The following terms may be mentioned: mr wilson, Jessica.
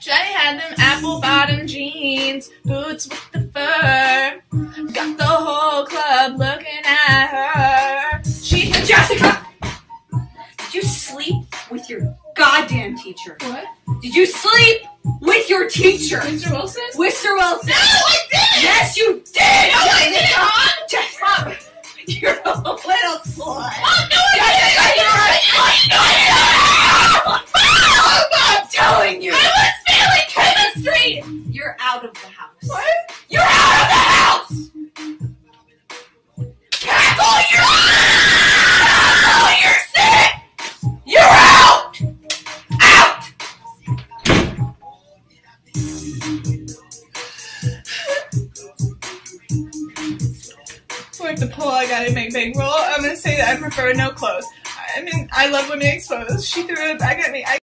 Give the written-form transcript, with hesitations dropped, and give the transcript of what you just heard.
Shay had them apple bottom jeans, boots with the fur. Got the whole club looking at her. She said, Jessica! Did you sleep with your goddamn teacher? What? Did you sleep with your teacher? Mr. Wilson? Mr. Wilson! No, I didn't! Yes, you did! No, I didn't! Mom! You're a little slut! Mom, no, I didn't! I'm telling you! I was failing chemistry! You're out of the house. What? You're out of the house! Cackle, you're out! Cackle, you're sick! You're out! Out! For the poll, I gotta make big roll. I'm gonna say that I prefer no clothes. I mean, I love women exposed. She threw it back at me.